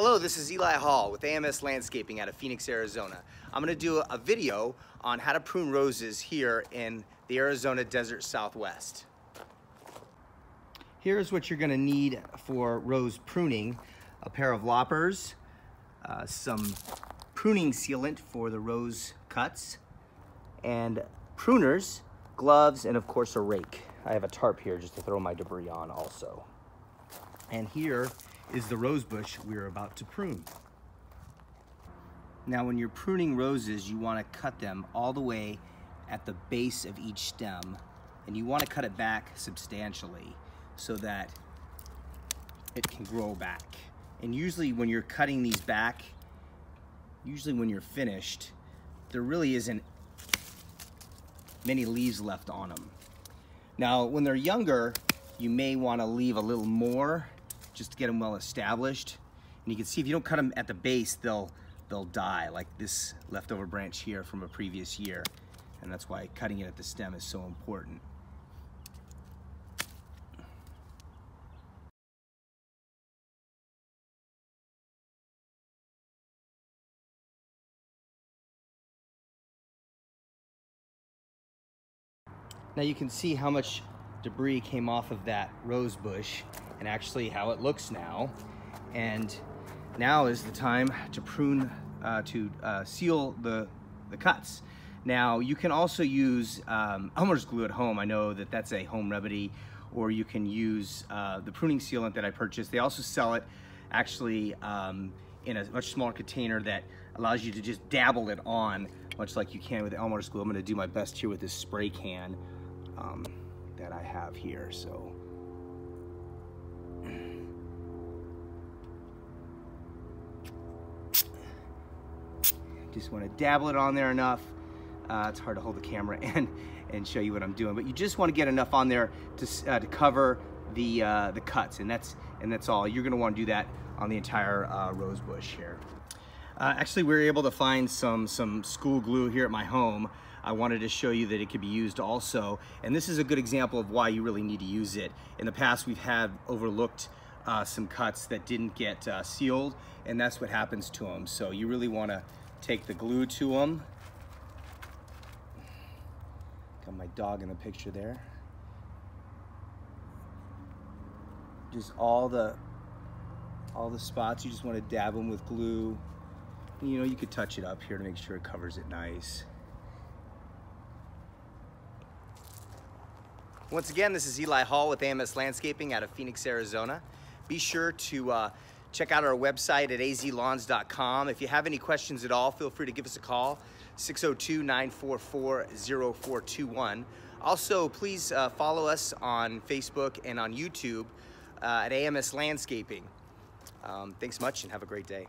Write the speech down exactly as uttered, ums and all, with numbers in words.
Hello, this is Eli Hall with A M S Landscaping out of Phoenix, Arizona. I'm gonna do a video on how to prune roses here in the Arizona Desert Southwest. Here's what you're gonna need for rose pruning: a pair of loppers, uh, some pruning sealant for the rose cuts, and pruners, gloves, and of course a rake. I have a tarp here just to throw my debris on also. And here is the rose bush we're about to prune. Now, when you're pruning roses, you want to cut them all the way at the base of each stem, and you want to cut it back substantially so that it can grow back. And usually when you're cutting these back, usually when you're finished, there really isn't many leaves left on them. Now, when they're younger, you may want to leave a little more just to get them well established. And you can see if you don't cut them at the base, they'll they'll die, like this leftover branch here from a previous year. And that's why cutting it at the stem is so important. Now you can see how much debris came off of that rose bush and actually how it looks now. And now is the time to prune, uh, to uh, seal the, the cuts. Now you can also use um, Elmer's glue at home. I know that that's a home remedy, or you can use uh, the pruning sealant that I purchased. They also sell it actually um, in a much smaller container that allows you to just dabble it on, much like you can with Elmer's glue. I'm gonna do my best here with this spray can um, that I have here, so. Just want to dabble it on there enough. Uh, it's hard to hold the camera and and show you what I'm doing, but you just want to get enough on there to uh, to cover the uh, the cuts, and that's and that's all. You're going to want to do that on the entire uh, rose bush here. Uh, actually, we were able to find some some school glue here at my home. I wanted to show you that it could be used also, and this is a good example of why you really need to use it. In the past, we've had overlooked uh, some cuts that didn't get uh, sealed, and that's what happens to them. So you really want to take the glue to them. Got my dog in the picture there. Just all the all the spots, you just want to dab them with glue. You know, you could touch it up here to make sure it covers it nice. Once again, this is Eli Hall with A M S Landscaping out of Phoenix, Arizona. Be sure to uh, check out our website at a z lawns dot com. If you have any questions at all, feel free to give us a call, six oh two, nine four four, oh four two one. Also, please uh, follow us on Facebook and on YouTube uh, at A M S Landscaping. Um, thanks much and have a great day.